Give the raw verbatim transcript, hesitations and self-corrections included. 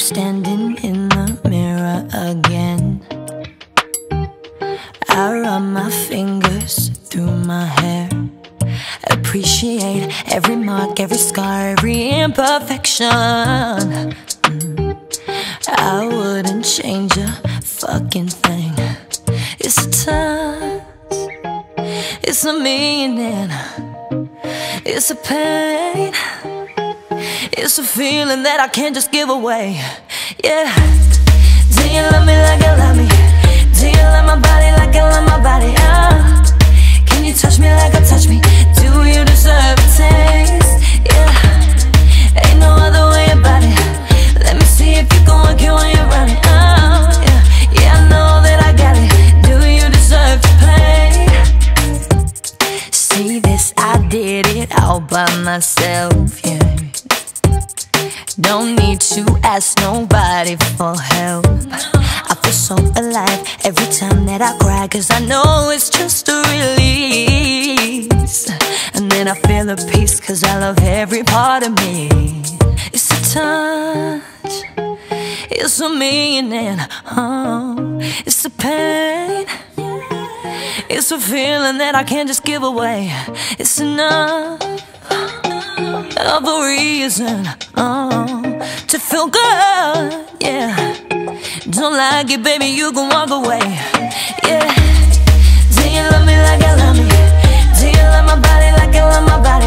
standing in the mirror again. I run my fingers through my hair. Appreciate every mark, every scar, every imperfection. I wouldn't change a fucking thing. It's the times, it's the meaning, it's the pain, it's a feeling that I can't just give away. Yeah. Do you love me like I love me? Do you love my body like I love my body? Uh, can you touch me like I touch me? Do you deserve a taste? Yeah. Ain't no other way about it. Let me see if you gon' work it when you're running. Oh, yeah. Yeah, I know that I got it. Do you deserve to play? See this, I did it all by myself, yeah. Don't need to ask nobody for help. I feel so alive every time that I cry, cause I know it's just a release. And then I feel a peace, cause I love every part of me. It's the touch, it's the meaning, oh. It's the pain, it's a feeling that I can't just give away. It's enough of a reason, oh, to feel good, yeah. Don't like it, baby, you can walk away, yeah. Do you love me like I love me? Do you love my body like I love my body?